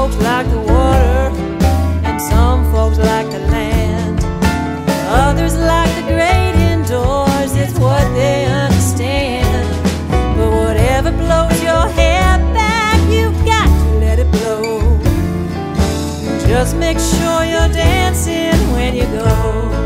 folks like the water, and some folks like the land. Others like the great indoors, it's what they understand. But whatever blows your hair back, you've got to let it blow. Just make sure you're dancing when you go.